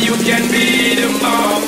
you can be the mom.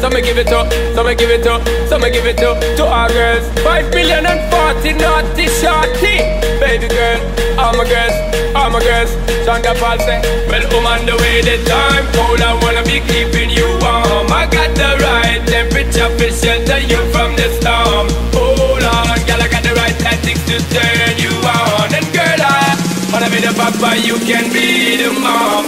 So me give it up, so me give it up, so me give it up to our girls. 5,040 naughty shorty, baby girl, all my girls, all my girls. Shonda Paul say, well, on the way the time cold, I wanna be keeping you warm. I got the right temperature to shelter you from the storm. Hold on, girl, I got the right tactics to turn you on. And girl, I wanna be the papa, you can be the mom.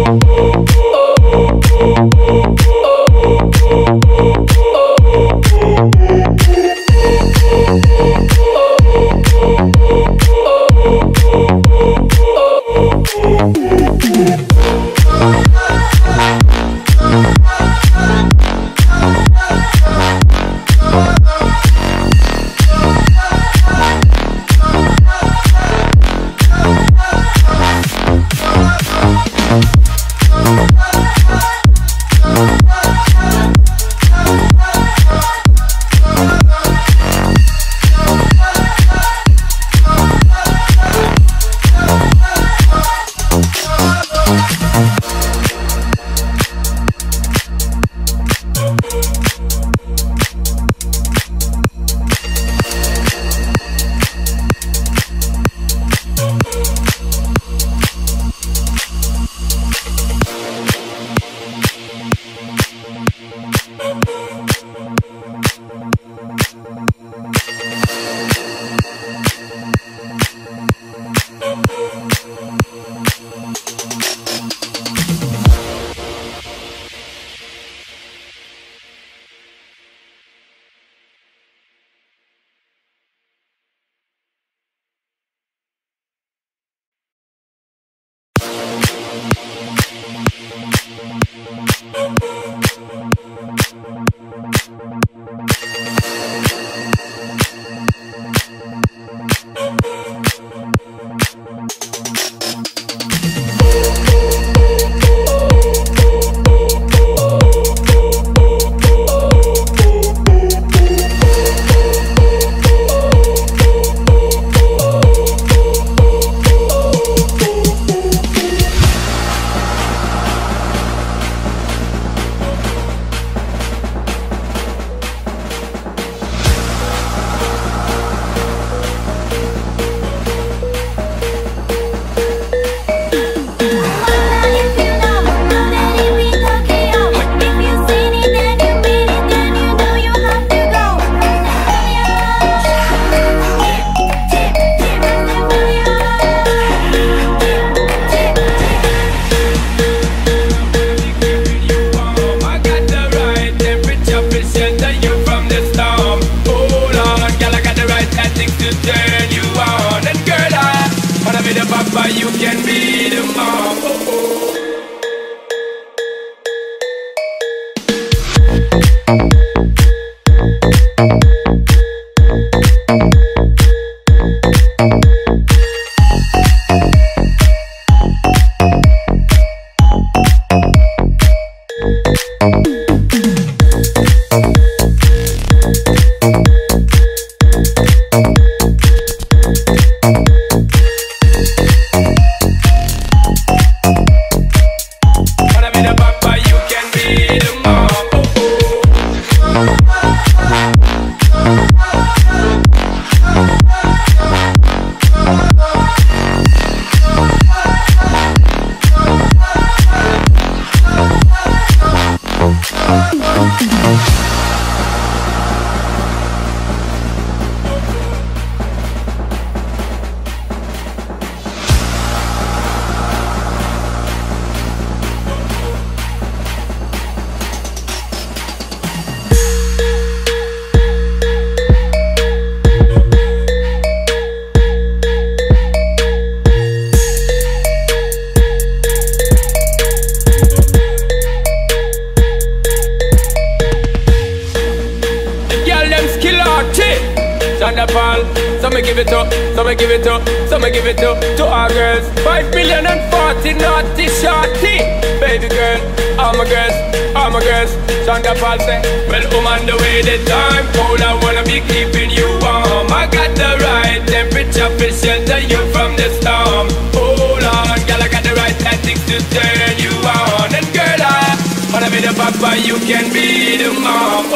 Oh oh. and a fall. So me give it up, so me give it up, so me give it up to our girls. 5,040 naughty shorty, baby girl, all my girls, all my girls. Shonda Paul say, well, woman, the way the time cold, I wanna be keeping you warm. I got the right temperature to shelter you from the storm. Hold on, girl, I got the right tactics to turn you on. And girl, I wanna be the papa, you can be the mom.